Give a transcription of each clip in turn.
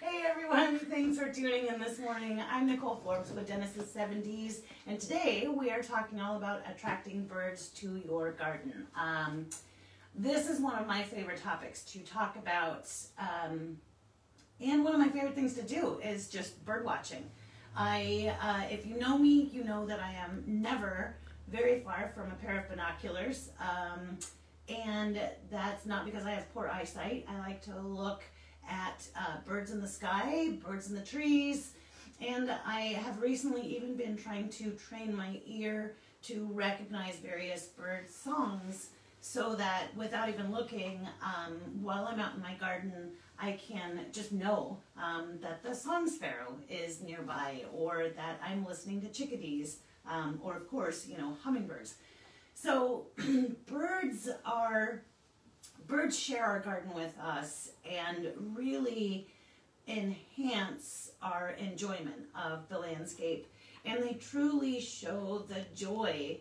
Hey everyone, thanks for tuning in this morning. I'm Nicole Forbes with Dennis' 7 Dees, and today we are talking all about attracting birds to your garden. This is one of my favorite topics to talk about, and one of my favorite things to do is just bird watching. If you know me, you know that I am never very far from a pair of binoculars, and that's not because I have poor eyesight. I like to look at birds in the sky, birds in the trees, and I have recently even been trying to train my ear to recognize various bird songs so that without even looking, while I'm out in my garden, I can just know that the song sparrow is nearby, or that I'm listening to chickadees, or of course, you know, hummingbirds. So birds share our garden with us and really enhance our enjoyment of the landscape, and they truly show the joy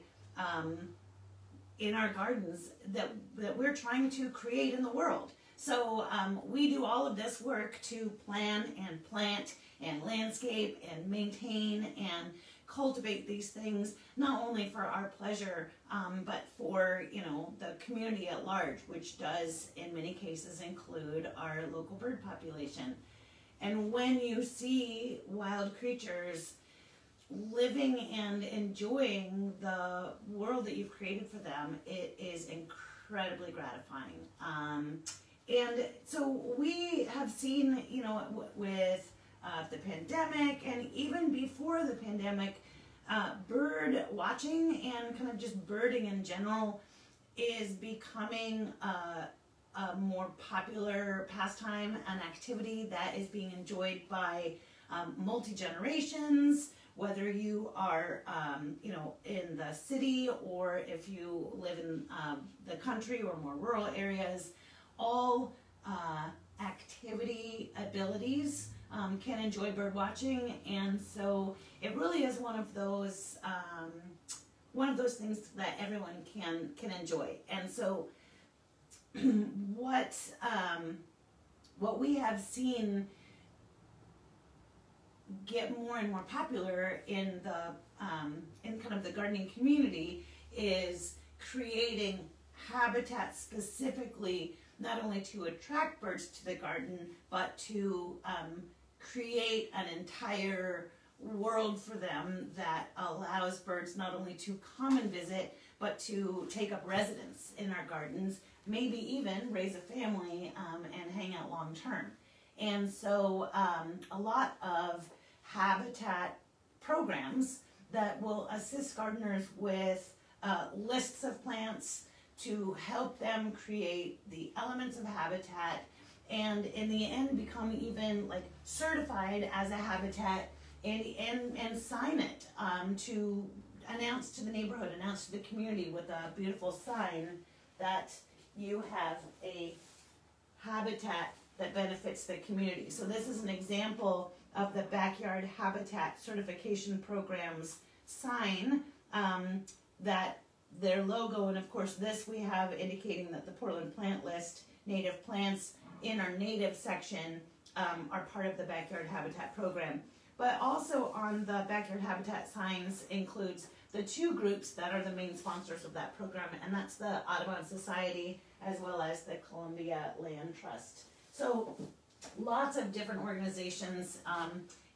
in our gardens that we're trying to create in the world. So we do all of this work to plan and plant and landscape and maintain and cultivate these things, not only for our pleasure, but for, you know, the community at large, which does in many cases include our local bird population. And when you see wild creatures living and enjoying the world that you've created for them, it is incredibly gratifying. And so we have seen, you know, with the pandemic, and even before the pandemic, bird watching and kind of just birding in general is becoming a more popular pastime and activity that is being enjoyed by multi-generations, whether you are, you know, in the city, or if you live in the country or more rural areas. All activity abilities can enjoy bird watching, and so it really is one of those things that everyone can enjoy. And so what we have seen get more and more popular in the in kind of the gardening community is creating habitat specifically, not only to attract birds to the garden, but to create an entire world for them that allows birds not only to come and visit, but to take up residence in our gardens, maybe even raise a family and hang out long term. And so a lot of habitat programs that will assist gardeners with lists of plants to help them create the elements of habitat, and in the end become even like certified as a habitat, and sign it to announce to the neighborhood, announce to the community with a beautiful sign that you have a habitat that benefits the community. So this is an example of the Backyard Habitat Certification Programs sign that their logo, and of course this we have indicating that the Portland Plant List native plants in our native section are part of the Backyard Habitat program. But also on the Backyard Habitat signs includes the two groups that are the main sponsors of that program, and that's the Audubon Society as well as the Columbia Land Trust. So lots of different organizations,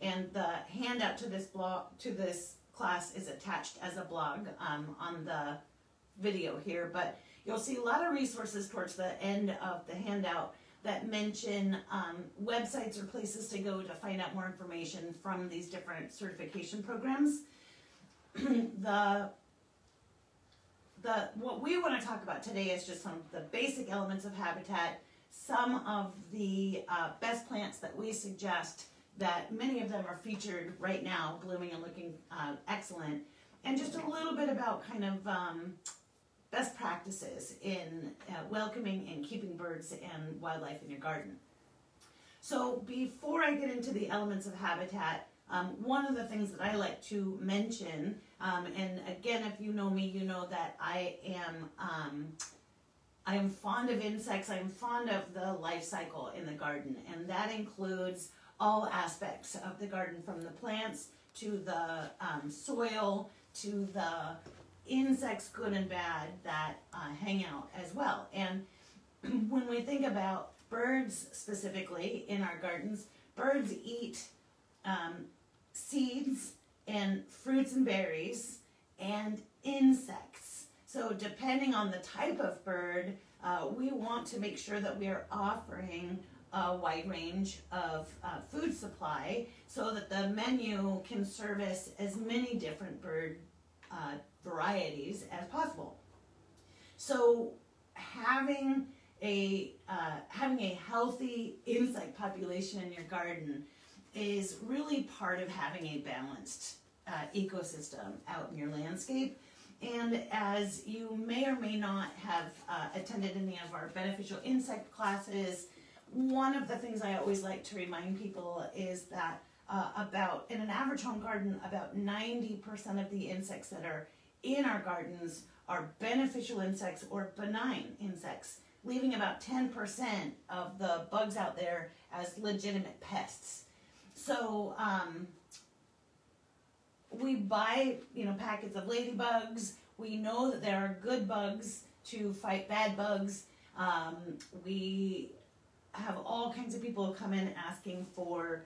and the handout to this class is attached as a blog on the video here, but you'll see a lot of resources towards the end of the handout that mention websites or places to go to find out more information from these different certification programs. What we want to talk about today is just some of the basic elements of habitat, some of the best plants that we suggest, that many of them are featured right now, blooming and looking excellent, and just a little bit about kind of best practices in welcoming and keeping birds and wildlife in your garden. So before I get into the elements of habitat, one of the things that I like to mention, and again, if you know me, you know that I am I am fond of insects. I am fond of the life cycle in the garden, and that includes all aspects of the garden, from the plants to the soil to the insects, good and bad, that hang out as well. And when we think about birds specifically in our gardens, birds eat seeds and fruits and berries and insects. So depending on the type of bird, we want to make sure that we are offering a wide range of food supply so that the menu can service as many different bird varieties as possible. So having a healthy insect population in your garden is really part of having a balanced ecosystem out in your landscape. And as you may or may not have attended any of our beneficial insect classes, one of the things I always like to remind people is that in an average home garden, about 90% of the insects that are in our gardens are beneficial insects or benign insects, leaving about 10% of the bugs out there as legitimate pests. So we buy, you know, packets of ladybugs. We know that there are good bugs to fight bad bugs. We have all kinds of people come in asking for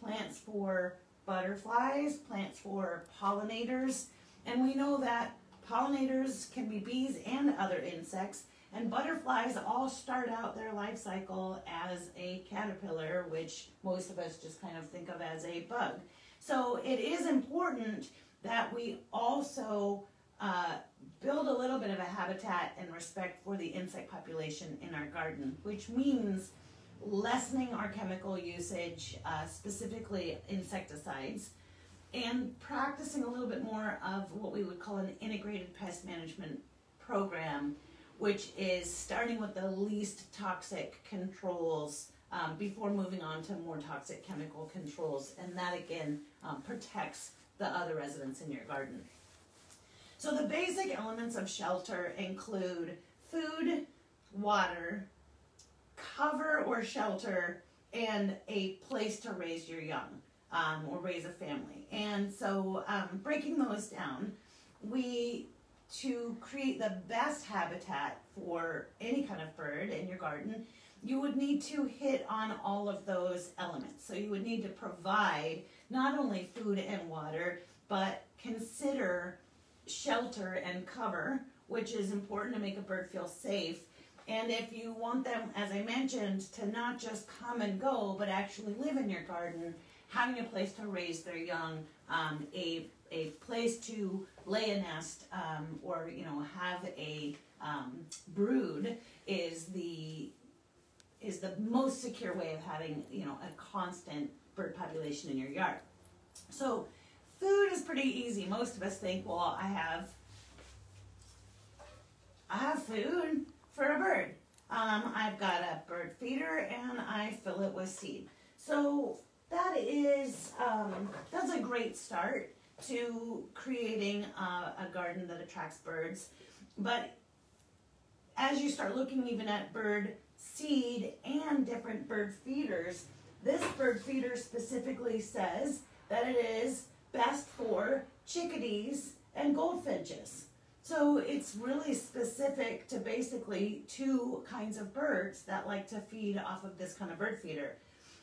plants for butterflies, plants for pollinators, and we know that pollinators can be bees and other insects, and butterflies all start out their life cycle as a caterpillar, which most of us just kind of think of as a bug. So it is important that we also build a little bit of a habitat and respect for the insect population in our garden, which means lessening our chemical usage, specifically insecticides, and practicing a little bit more of what we would call an integrated pest management program, which is starting with the least toxic controls before moving on to more toxic chemical controls. And that, again, protects the other residents in your garden. So the basic elements of shelter include food, water, cover or shelter, and a place to raise your young or raise a family. And so breaking those down, to create the best habitat for any kind of bird in your garden, you would need to hit on all of those elements. So you would need to provide not only food and water, but consider shelter and cover, which is important to make a bird feel safe. And if you want them, as I mentioned, to not just come and go, but actually live in your garden, having a place to raise their young, a place to lay a nest, or, you know, have a brood is the most secure way of having, you know, a constant bird population in your yard. So food is pretty easy. Most of us think, well, I have food for a bird. I've got a bird feeder and I fill it with seed. So that's a great start to creating a garden that attracts birds. But as you start looking even at bird seed and different bird feeders, this bird feeder specifically says that it is best for chickadees and goldfinches. So it's really specific to basically two kinds of birds that like to feed off of this kind of bird feeder.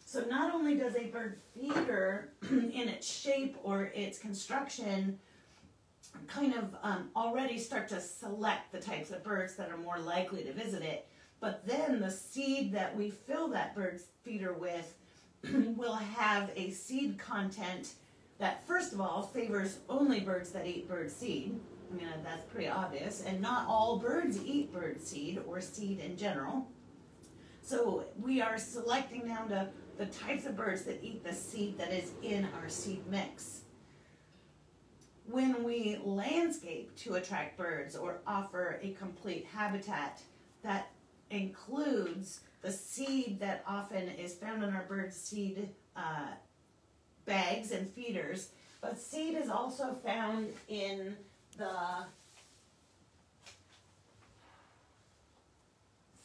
So not only does a bird feeder in its shape or its construction kind of already start to select the types of birds that are more likely to visit it, but then the seed that we fill that bird feeder with will have a seed content that, first of all, favors only birds that eat bird seed. I mean, that's pretty obvious. And not all birds eat bird seed or seed in general. So we are selecting down to the types of birds that eat the seed that is in our seed mix. When we landscape to attract birds or offer a complete habitat, that includes the seed that often is found in our bird seed bags and feeders, but seed is also found in the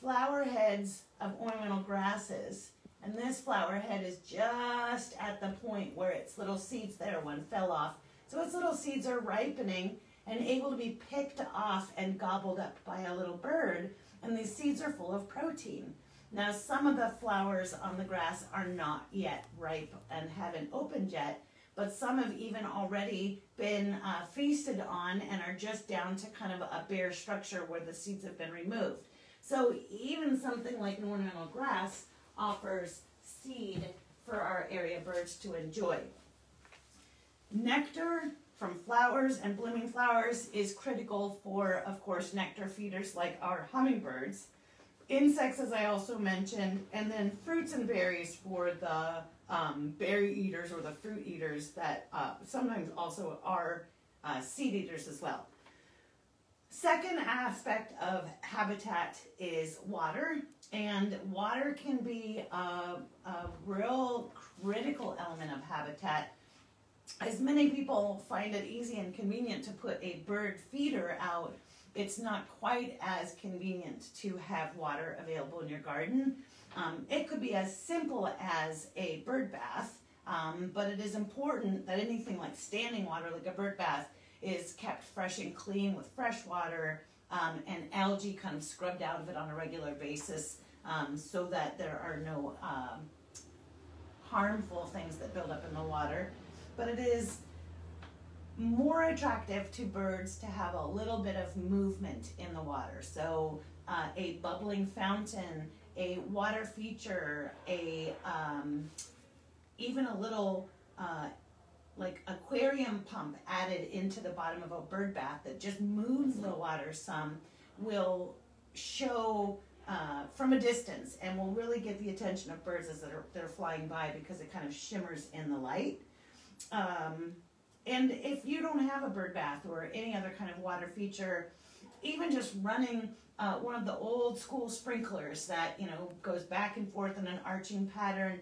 flower heads of ornamental grasses. And this flower head is just at the point where its little seeds there, one fell off. So its little seeds are ripening and able to be picked off and gobbled up by a little bird. And these seeds are full of protein. Now, some of the flowers on the grass are not yet ripe and haven't opened yet, but some have even already been feasted on and are just down to kind of a bare structure where the seeds have been removed. So even something like an ornamental grass offers seed for our area birds to enjoy. Nectar from flowers and blooming flowers is critical for, of course, nectar feeders like our hummingbirds. Insects, as I also mentioned, and then fruits and berries for the berry eaters or the fruit eaters that sometimes also are seed eaters as well. Second aspect of habitat is water, and water can be a real critical element of habitat. As many people find it easy and convenient to put a bird feeder out, it's not quite as convenient to have water available in your garden. It could be as simple as a bird bath, but it is important that anything like standing water, like a bird bath, is kept fresh and clean with fresh water and algae kind of scrubbed out of it on a regular basis so that there are no harmful things that build up in the water. But it is more attractive to birds to have a little bit of movement in the water. So a bubbling fountain, a water feature, a even a little like aquarium pump added into the bottom of a bird bath that just moves the water some will show from a distance and will really get the attention of birds as they're flying by, because it kind of shimmers in the light. And if you don't have a bird bath or any other kind of water feature, even just running one of the old school sprinklers that, you know, goes back and forth in an arching pattern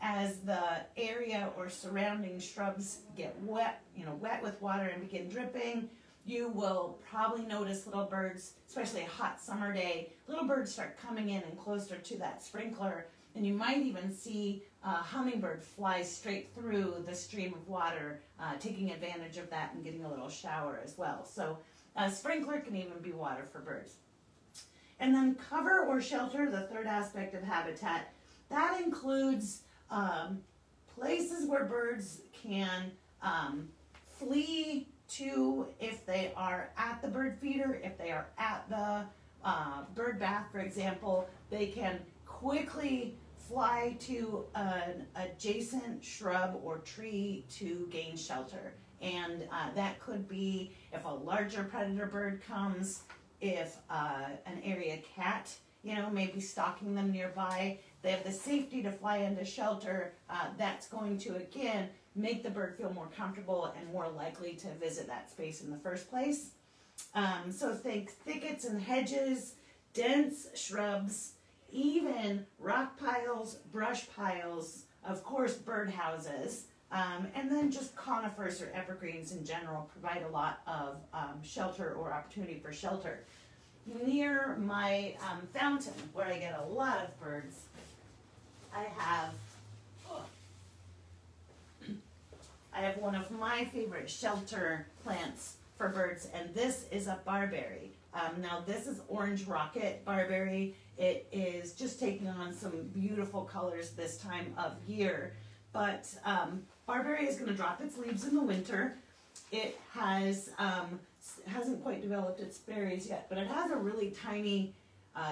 as the area or surrounding shrubs get wet, you know, wet with water and begin dripping, you will probably notice little birds, especially a hot summer day, little birds start coming in and closer to that sprinkler, and you might even see a hummingbird fly straight through the stream of water, taking advantage of that and getting a little shower as well. So a sprinkler can even be water for birds. And then cover or shelter, the third aspect of habitat, that includes places where birds can flee to if they are at the bird feeder, if they are at the bird bath, for example. They can quickly fly to an adjacent shrub or tree to gain shelter. And that could be if a larger predator bird comes, if an area cat, you know, maybe stalking them nearby, they have the safety to fly into shelter. That's going to, again, make the bird feel more comfortable and more likely to visit that space in the first place. So think thickets and hedges, dense shrubs, even rock piles, brush piles, of course birdhouses, and then just conifers or evergreens in general provide a lot of shelter or opportunity for shelter. Near my fountain, where I get a lot of birds, I have I have one of my favorite shelter plants for birds, and this is a barberry. Now this is orange rocket barberry. It is just taking on some beautiful colors this time of year, but barberry is going to drop its leaves in the winter. It has hasn't quite developed its berries yet, but it has a really tiny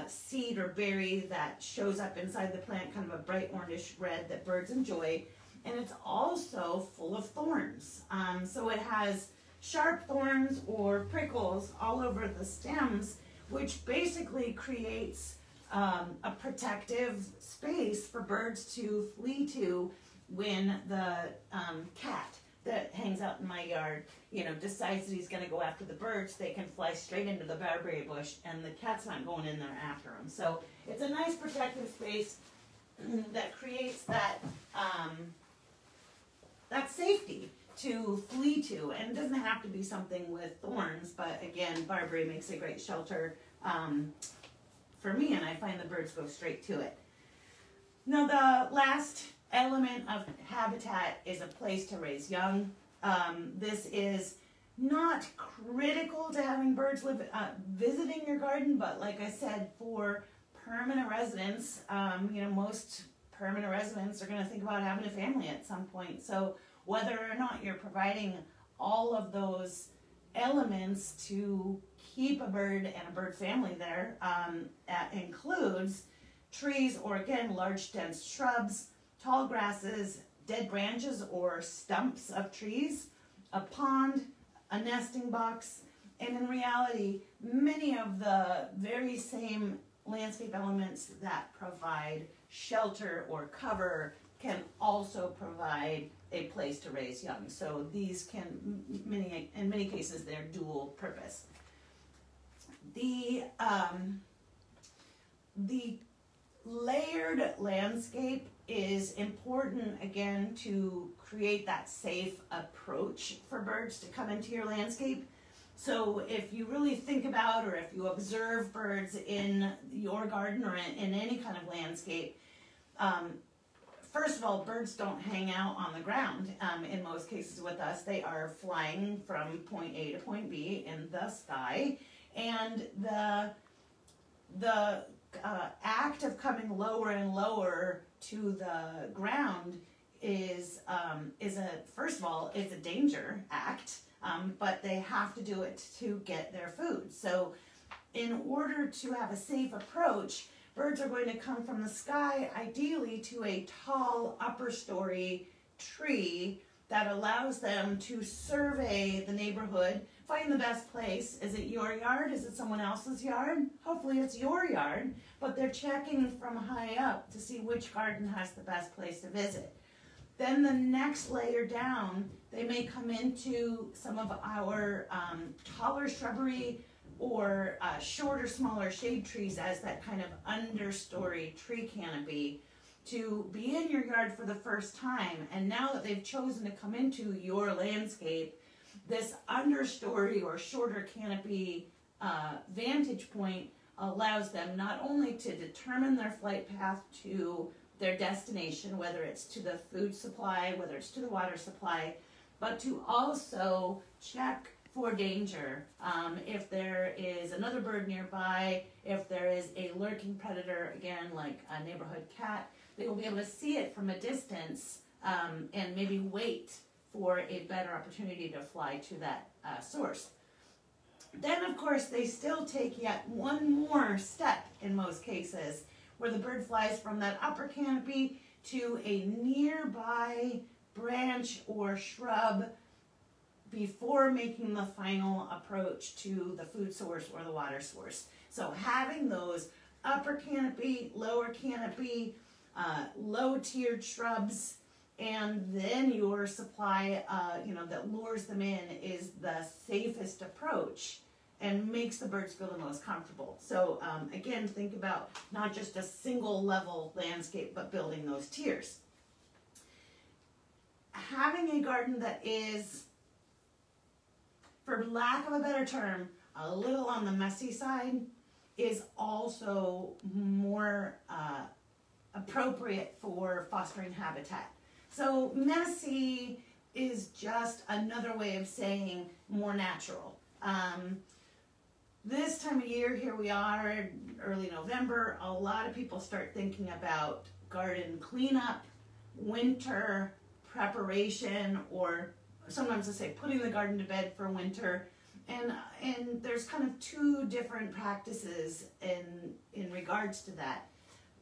seed or berry that shows up inside the plant, kind of a bright orangish red that birds enjoy, and it's also full of thorns. So it has sharp thorns or prickles all over the stems, which basically creates a protective space for birds to flee to when the cat that hangs out in my yard, you know, decides that he's going to go after the birds. They can fly straight into the barberry bush, and the cat's not going in there after them. So it's a nice protective space that creates that that safety to flee to, and it doesn't have to be something with thorns, but again, barberry makes a great shelter for me, and I find the birds go straight to it. Now, the last element of habitat is a place to raise young. This is not critical to having birds visiting your garden, but like I said, for permanent residents, you know, most permanent residents are going to think about having a family at some point. So whether or not you're providing all of those elements to keep a bird and a bird family there, that includes trees or, again, large dense shrubs, tall grasses, dead branches or stumps of trees, a pond, a nesting box, and in reality, many of the very same landscape elements that provide shelter or cover can also provide a place to raise young. So these can, in many cases, they're dual purpose. The layered landscape is important, again, to create that safe approach for birds to come into your landscape. So if you really think about, or if you observe birds in your garden or in any kind of landscape, first of all, birds don't hang out on the ground in most cases with us. They are flying from point A to point B in the sky. And the act of coming lower and lower to the ground is a, first of all, it's a danger act, but they have to do it to get their food. So in order to have a safe approach, birds are going to come from the sky, ideally to a tall upper story tree that allows them to survey the neighborhood, find the best place. Is it your yard? Is it someone else's yard? Hopefully it's your yard, but they're checking from high up to see which garden has the best place to visit. Then the next layer down, they may come into some of our taller shrubbery or shorter, smaller shade trees as that kind of understory tree canopy to be in your yard for the first time. And now that they've chosen to come into your landscape, this understory or shorter canopy vantage point allows them not only to determine their flight path to their destination, whether it's to the food supply, whether it's to the water supply, but to also check for danger. If there is another bird nearby, if there is a lurking predator, again, like a neighborhood cat, they will be able to see it from a distance and maybe wait for a better opportunity to fly to that source. Then, of course, they still take yet one more step in most cases, where the bird flies from that upper canopy to a nearby branch or shrub before making the final approach to the food source or the water source. So having those upper canopy, lower canopy, low-tiered shrubs, and then your supply, you know, that lures them in is the safest approach and makes the birds feel the most comfortable. So again, think about not just a single level landscape, but building those tiers. Having a garden that is, for lack of a better term, a little on the messy side is also more appropriate for fostering habitat. So messy is just another way of saying more natural. This time of year, here we are, early November, a lot of people start thinking about garden cleanup, winter preparation, or sometimes I say putting the garden to bed for winter, and there's kind of two different practices in regards to that.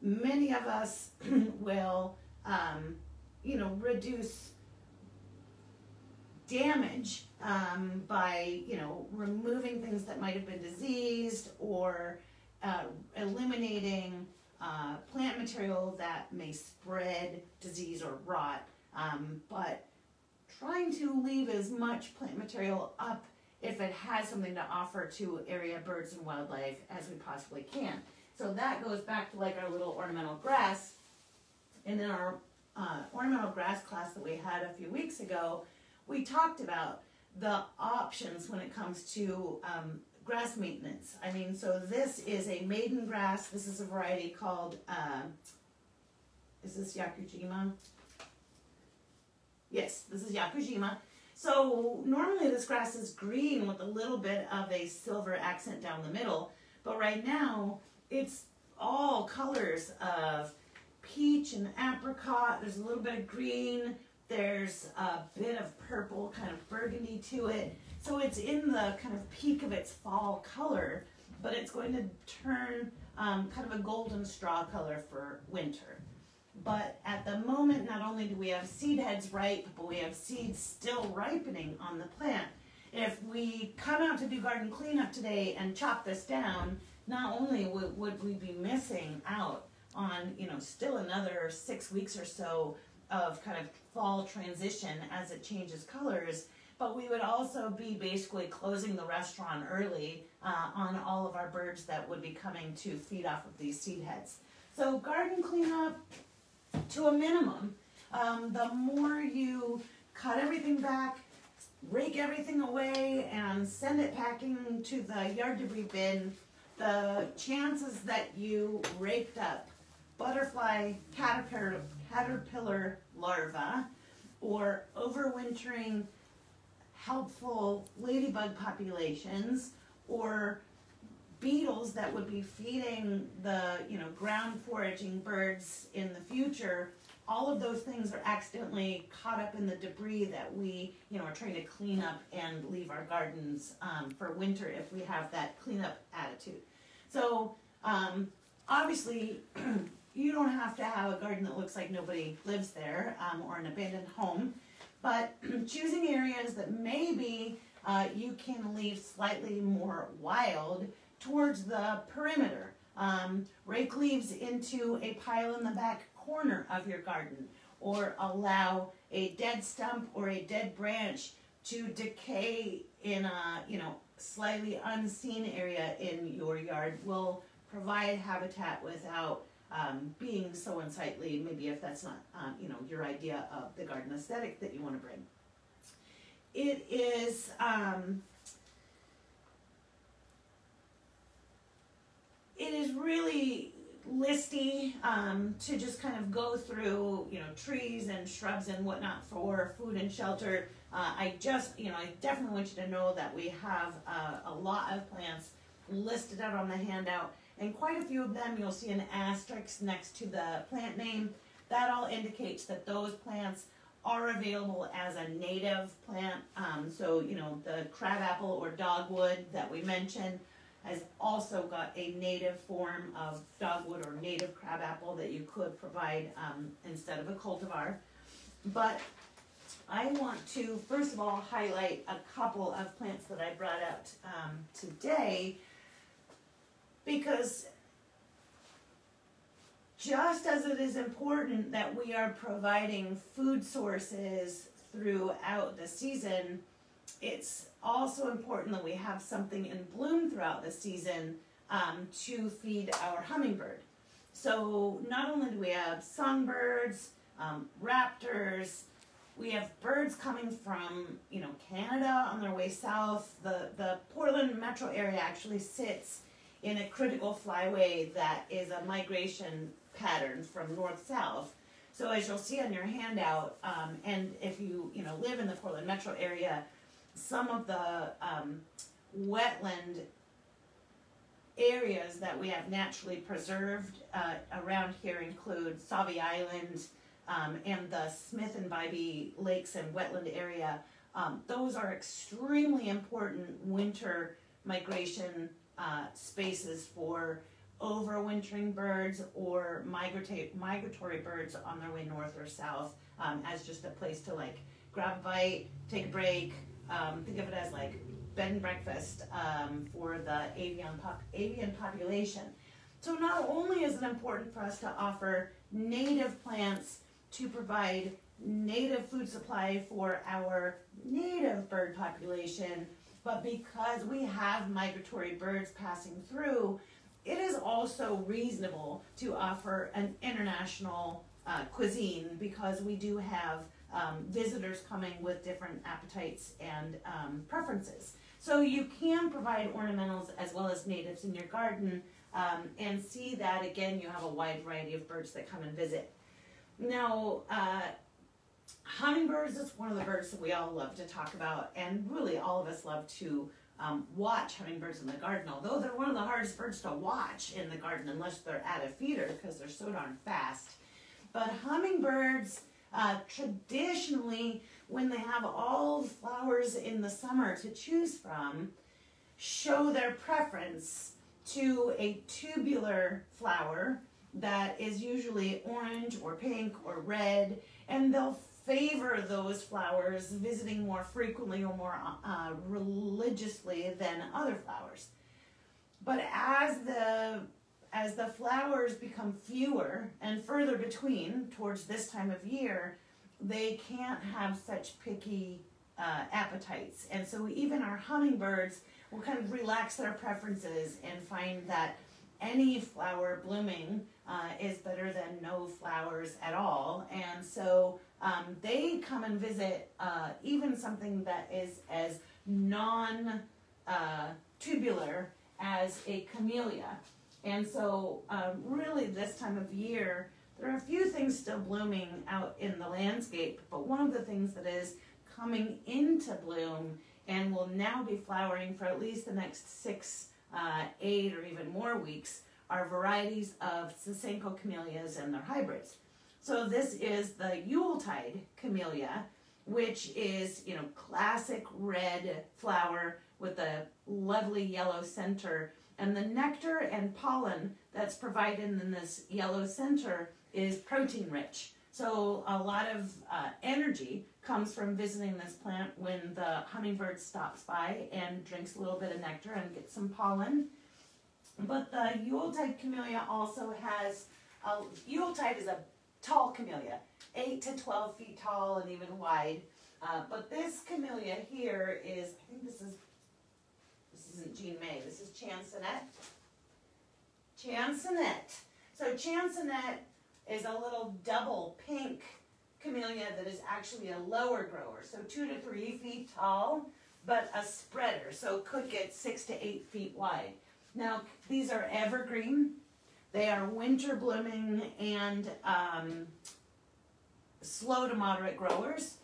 Many of us will, you know, reduce damage by, you know, removing things that might have been diseased or eliminating plant material that may spread disease or rot, but trying to leave as much plant material up if it has something to offer to area birds and wildlife as we possibly can. So that goes back to like our little ornamental grass. And in our ornamental grass class that we had a few weeks ago, we talked about the options when it comes to grass maintenance. I mean, so this is a maiden grass. This is a variety called, is this Yakujima? Yes, this is Yakujima. So normally this grass is green with a little bit of a silver accent down the middle, but right now it's all colors of peach and apricot. There's a little bit of green. There's a bit of purple, kind of burgundy to it. So it's in the kind of peak of its fall color, but it's going to turn kind of a golden straw color for winter. But at the moment, not only do we have seed heads ripe, but we have seeds still ripening on the plant. If we come out to do garden cleanup today and chop this down, not only would we be missing out on, you know, still another 6 weeks or so of kind of fall transition as it changes colors, but we would also be basically closing the restaurant early on all of our birds that would be coming to feed off of these seed heads. So garden cleanup, to a minimum, the more you cut everything back, rake everything away, and send it packing to the yard debris bin, the chances that you raked up butterfly, caterpillar larva, or overwintering helpful ladybug populations, or beetles that would be feeding the, you know, ground foraging birds in the future, all of those things are accidentally caught up in the debris that we, you know, are trying to clean up and leave our gardens for winter if we have that cleanup attitude. So obviously you don't have to have a garden that looks like nobody lives there or an abandoned home, but choosing areas that maybe you can leave slightly more wild towards the perimeter. Rake leaves into a pile in the back corner of your garden, or allow a dead stump or a dead branch to decay in a, you know, slightly unseen area in your yard will provide habitat without being so unsightly, maybe if that's not, you know, your idea of the garden aesthetic that you want to bring. It is, it is really listy to just kind of go through, you know, trees and shrubs and whatnot for food and shelter. I just, you know, I definitely want you to know that we have a lot of plants listed out on the handout, and quite a few of them you'll see an asterisk next to the plant name. That all indicates that those plants are available as a native plant. So, you know, the crabapple or dogwood that we mentioned has also got a native form of dogwood or native crabapple that you could provide instead of a cultivar. But I want to, first of all, highlight a couple of plants that I brought out today, because just as it is important that we are providing food sources throughout the season, it's also important that we have something in bloom throughout the season to feed our hummingbird. So not only do we have songbirds, raptors, we have birds coming from, you know, Canada on their way south. The Portland metro area actually sits in a critical flyway that is a migration pattern from north-south. So as you'll see on your handout, and if you, you know, live in the Portland metro area, some of the wetland areas that we have naturally preserved around here include Sauvie Island and the Smith and Bybee Lakes and wetland area. Those are extremely important winter migration spaces for overwintering birds or migratory birds on their way north or south, as just a place to like grab a bite, take a break. Think of it as like bed and breakfast for the avian population. So not only is it important for us to offer native plants to provide native food supply for our native bird population, but because we have migratory birds passing through, it is also reasonable to offer an international cuisine, because we do have visitors coming with different appetites and preferences. So you can provide ornamentals as well as natives in your garden and see that, again, you have a wide variety of birds that come and visit. Now, hummingbirds is one of the birds that we all love to talk about, and really all of us love to watch hummingbirds in the garden, although they're one of the hardest birds to watch in the garden unless they're at a feeder because they're so darn fast. But hummingbirds, traditionally, when they have all the flowers in the summer to choose from, show their preference to a tubular flower that is usually orange or pink or red, and they'll favor those flowers, visiting more frequently or more religiously than other flowers. But as the flowers become fewer and further between towards this time of year, they can't have such picky appetites. And so even our hummingbirds will kind of relax their preferences and find that any flower blooming is better than no flowers at all. And so they come and visit even something that is as non-tubular as a camellia. And so really this time of year, there are a few things still blooming out in the landscape, but one of the things that is coming into bloom and will now be flowering for at least the next 6, 8, or even more weeks are varieties of Sasenco camellias and their hybrids. So this is the Yuletide Camellia, which is, you know, classic red flower with a lovely yellow center, and the nectar and pollen that's provided in this yellow center is protein rich. So a lot of energy comes from visiting this plant when the hummingbird stops by and drinks a little bit of nectar and gets some pollen. But the Yuletide Camellia also has, Yuletide is a tall camellia, 8 to 12 feet tall and even wide. But this camellia here is, I think this isn't Jean May, this is Chansonette. Chansonette. So Chansonette is a little double pink camellia that is actually a lower grower, so 2 to 3 feet tall, but a spreader, so could get 6 to 8 feet wide. Now, these are evergreen. They are winter blooming and slow to moderate growers.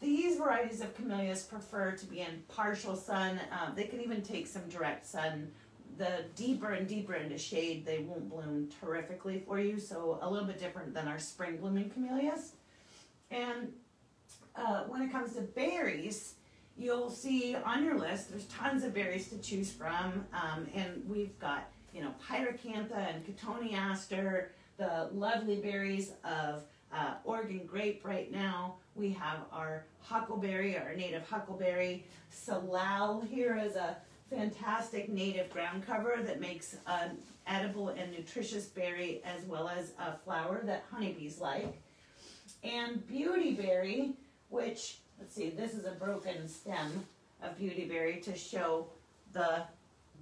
These varieties of camellias prefer to be in partial sun. They can even take some direct sun. The deeper and deeper into shade, they won't bloom terrifically for you, so a little bit different than our spring blooming camellias. And when it comes to berries, you'll see on your list, there's tons of berries to choose from, and we've got, you know, pyracantha and cotoneaster, the lovely berries of Oregon grape right now. We have our huckleberry, our native huckleberry. Salal here is a fantastic native ground cover that makes an edible and nutritious berry, as well as a flower that honeybees like. And beautyberry, which, let's see, this is a broken stem of beautyberry to show the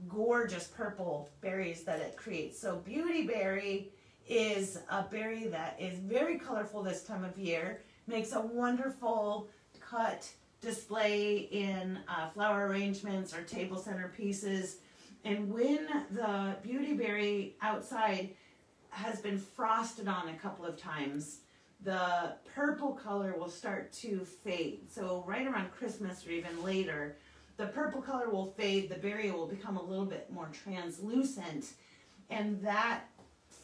gorgeous purple berries that it creates. So beautyberry is a berry that is very colorful this time of year, makes a wonderful cut display in flower arrangements or table centerpieces. And when the beautyberry outside has been frosted on a couple of times, the purple color will start to fade. So right around Christmas or even later, the purple color will fade, the berry will become a little bit more translucent, and that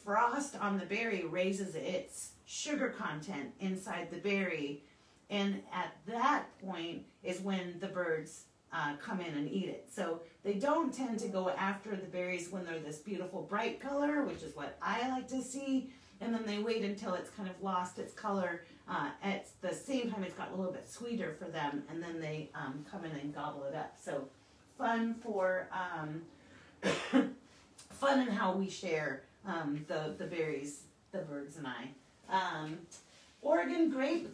frost on the berry raises its sugar content inside the berry, and at that point is when the birds come in and eat it. So they don't tend to go after the berries when they're this beautiful bright color, which is what I like to see, and then they wait until it's kind of lost its color. At the same time, it's gotten a little bit sweeter for them, and then they come in and gobble it up. So fun for fun in how we share the berries, the birds and I. Oregon grape,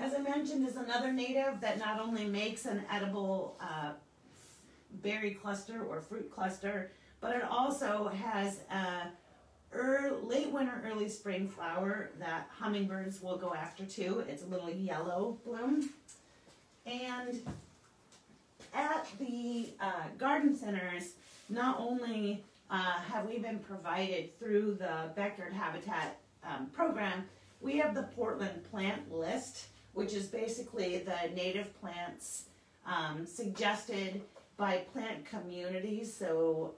as I mentioned, is another native that not only makes an edible berry cluster or fruit cluster, but it also has a late winter, early spring flower that hummingbirds will go after too. It's a little yellow bloom. And at the garden centers, not only have we been provided through the Backyard Habitat program, we have the Portland Plant List, which is basically the native plants suggested by plant communities. So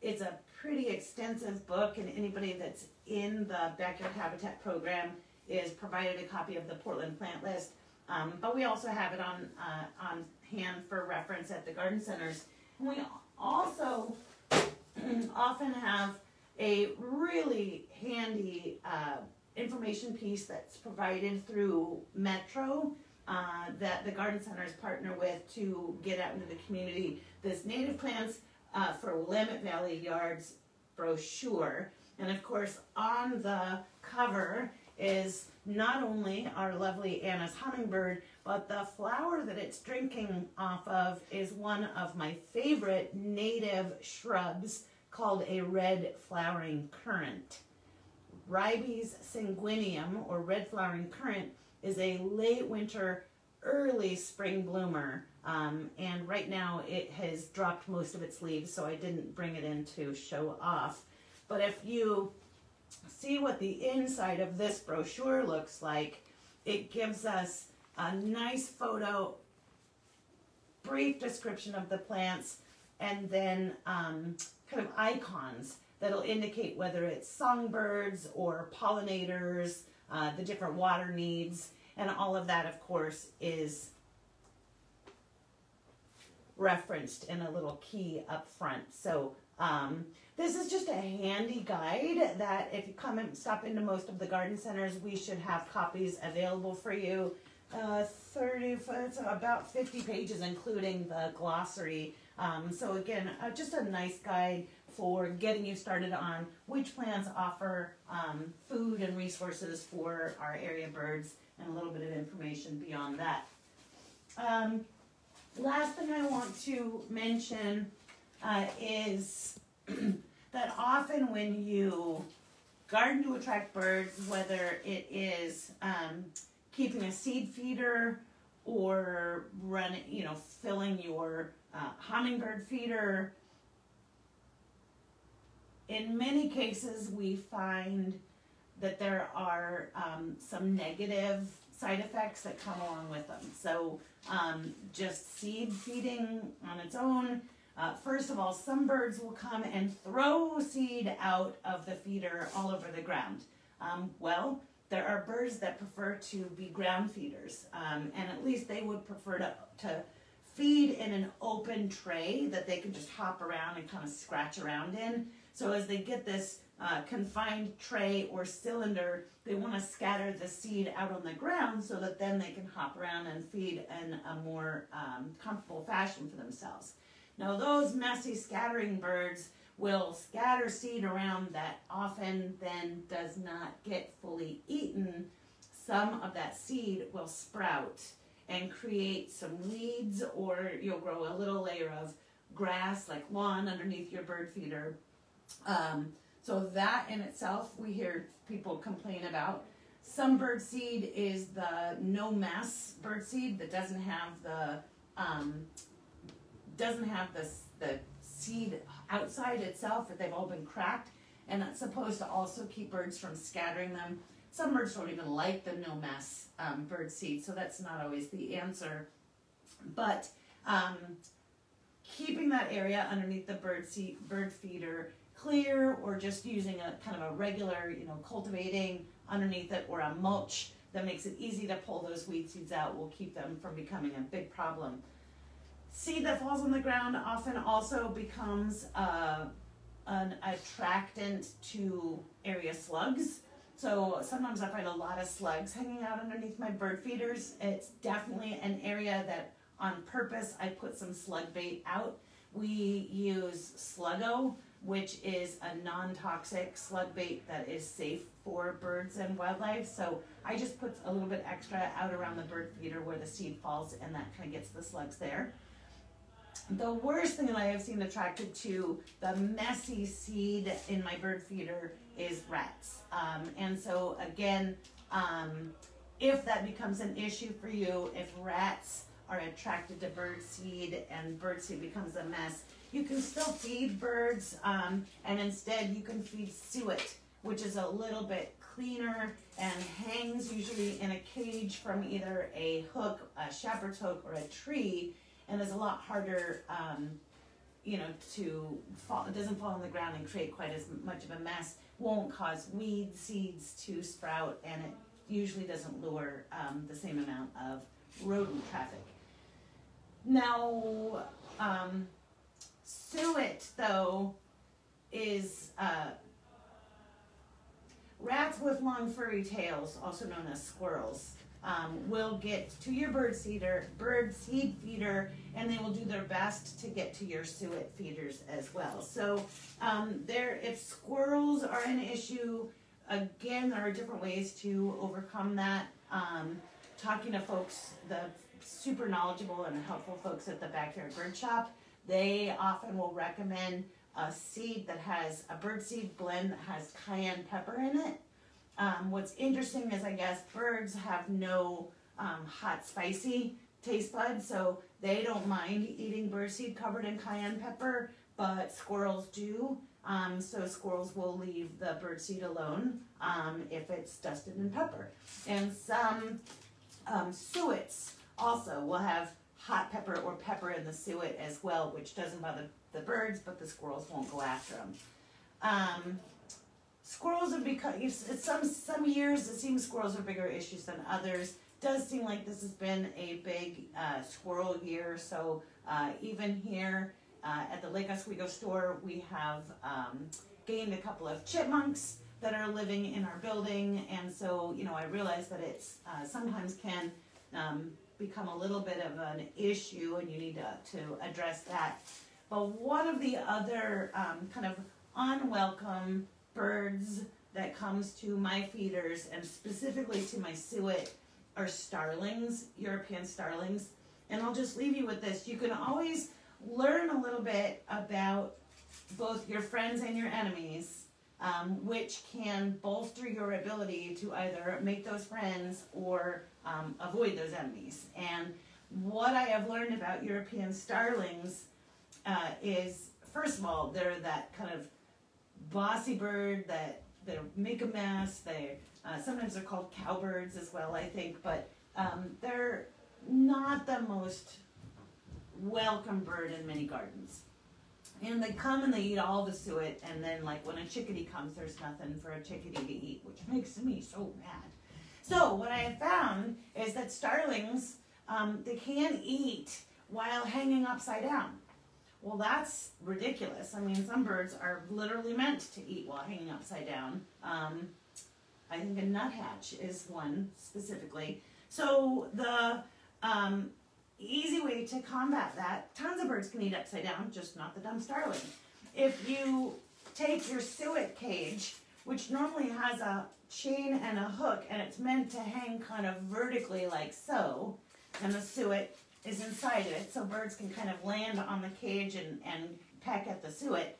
it's a pretty extensive book, and anybody that's in the Backyard Habitat program is provided a copy of the Portland Plant List. But we also have it on hand for reference at the garden centers. And we also often have a really handy information piece that's provided through Metro that the garden centers partner with to get out into the community. This native plants for Willamette Valley Yards brochure. And of course, on the cover is not only our lovely Anna's hummingbird, but the flower that it's drinking off of is one of my favorite native shrubs called a red flowering currant. Ribes sanguineum, or red flowering currant, is a late winter, early spring bloomer, and right now it has dropped most of its leaves, so I didn't bring it in to show off. But if you see what the inside of this brochure looks like, it gives us a nice photo, brief description of the plants, and then kind of icons that'll indicate whether it's songbirds or pollinators, the different water needs, and all of that, of course, is referenced in a little key up front. So this is just a handy guide that if you come and stop into most of the garden centers, we should have copies available for you. 50 pages, including the glossary. So again, just a nice guide for getting you started on which plants offer food and resources for our area birds, and a little bit of information beyond that. Last thing I want to mention is that often when you garden to attract birds, whether it is keeping a seed feeder or running, filling your hummingbird feeder, in many cases we find that there are some negative side effects that come along with them. So just seed feeding on its own, first of all, some birds will come and throw seed out of the feeder all over the ground. Well, there are birds that prefer to be ground feeders, and at least they would prefer to feed in an open tray that they can just hop around and kind of scratch around in. So as they get this confined tray or cylinder, they want to scatter the seed out on the ground so that then they can hop around and feed in a more comfortable fashion for themselves. Now those messy scattering birds will scatter seed around that often then does not get fully eaten. Some of that seed will sprout and create some weeds, or you'll grow a little layer of grass like lawn underneath your bird feeder. So that in itself we hear people complain about. Some bird seed is the no mess bird seed that doesn't have the seed outside itself, that they've all been cracked, and that's supposed to also keep birds from scattering them. Some birds don't even like the no mess bird seed, so that's not always the answer. But keeping that area underneath the bird feeder clear, or just using a kind of a regular, cultivating underneath it, or a mulch that makes it easy to pull those weed seeds out, will keep them from becoming a big problem. Seed that falls on the ground often also becomes an attractant to area slugs. So sometimes I find a lot of slugs hanging out underneath my bird feeders. It's definitely an area that on purpose I put some slug bait out. We use Sluggo, which is a non-toxic slug bait that is safe for birds and wildlife. So I just put a little bit extra out around the bird feeder where the seed falls, and that kind of gets the slugs there. The worst thing that I have seen attracted to the messy seed in my bird feeder is rats. And so again, if that becomes an issue for you, if rats are attracted to birdseed and birdseed becomes a mess. You can still feed birds, and instead you can feed suet, which is a little bit cleaner and hangs usually in a cage from either a hook, a shepherd's hook, or a tree, and is a lot harder, you know, to fall. It doesn't fall on the ground and create quite as much of a mess. Won't cause weed seeds to sprout, and it usually doesn't lure the same amount of rodent traffic. Now, suet, though, is rats with long furry tails, also known as squirrels, will get to your bird seed feeder, and they will do their best to get to your suet feeders as well. So if squirrels are an issue, again, there are different ways to overcome that. Talking to folks, the super knowledgeable and helpful folks at the Backyard Bird Shop, they often will recommend a seed that has a birdseed blend that has cayenne pepper in it. What's interesting is, I guess, birds have no hot, spicy taste buds, so they don't mind eating birdseed covered in cayenne pepper, but squirrels do. So squirrels will leave the birdseed alone if it's dusted in pepper. And some suets also will have hot pepper or pepper in the suet as well, which doesn't bother the birds, but the squirrels won't go after them. Squirrels have become, some years it seems squirrels are bigger issues than others. Does seem like this has been a big squirrel year, so even here at the Lake Oswego store, we have gained a couple of chipmunks that are living in our building, and so, you know, I realize that it's sometimes can become a little bit of an issue, and you need to address that. But one of the other kind of unwelcome birds that comes to my feeders, and specifically to my suet, are starlings, European starlings. And I'll just leave you with this. You can always learn a little bit about both your friends and your enemies, which can bolster your ability to either make those friends or avoid those enemies. And what I have learned about European starlings is, first of all, they're that kind of bossy bird that they make a mess. They sometimes they're called cowbirds as well, I think, but they're not the most welcome bird in many gardens. And they come and they eat all the suet, and then, like, when a chickadee comes, there's nothing for a chickadee to eat, which makes me so mad. So what I have found is that starlings, they can eat while hanging upside down. Well, that's ridiculous. I mean, some birds are literally meant to eat while hanging upside down. I think a nuthatch is one specifically. So the easy way to combat that, tons of birds can eat upside down, just not the dumb starling. If you take your suet cage, which normally has a chain and a hook, and it's meant to hang kind of vertically like so, and the suet is inside of it, so birds can kind of land on the cage and peck at the suet.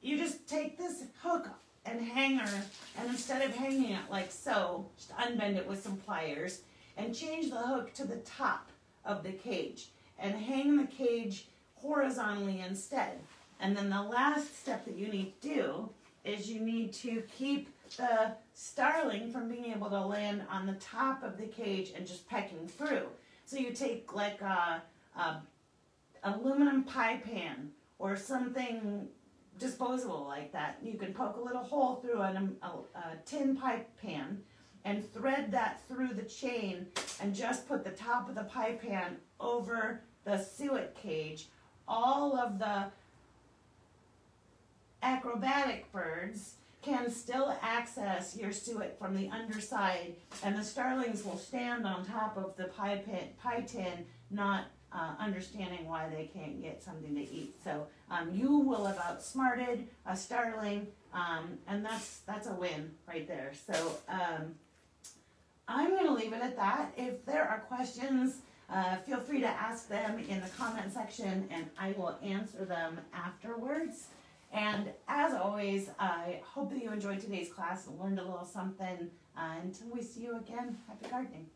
You just take this hook and hanger, and instead of hanging it like so, just unbend it with some pliers, and change the hook to the top of the cage, and hang the cage horizontally instead. And then the last step that you need to do is you need to keep the starling from being able to land on the top of the cage and just pecking through. So you take like a aluminum pie pan or something disposable like that. You can poke a little hole through a tin pie pan and thread that through the chain and just put the top of the pie pan over the suet cage. All of the acrobatic birds can still access your suet from the underside, and the starlings will stand on top of the pie tin, not understanding why they can't get something to eat. So you will have outsmarted a starling, and that's a win right there. So I'm going to leave it at that. If there are questions, feel free to ask them in the comment section, and I will answer them afterwards. And as always, I hope that you enjoyed today's class and learned a little something. Until we see you again, happy gardening.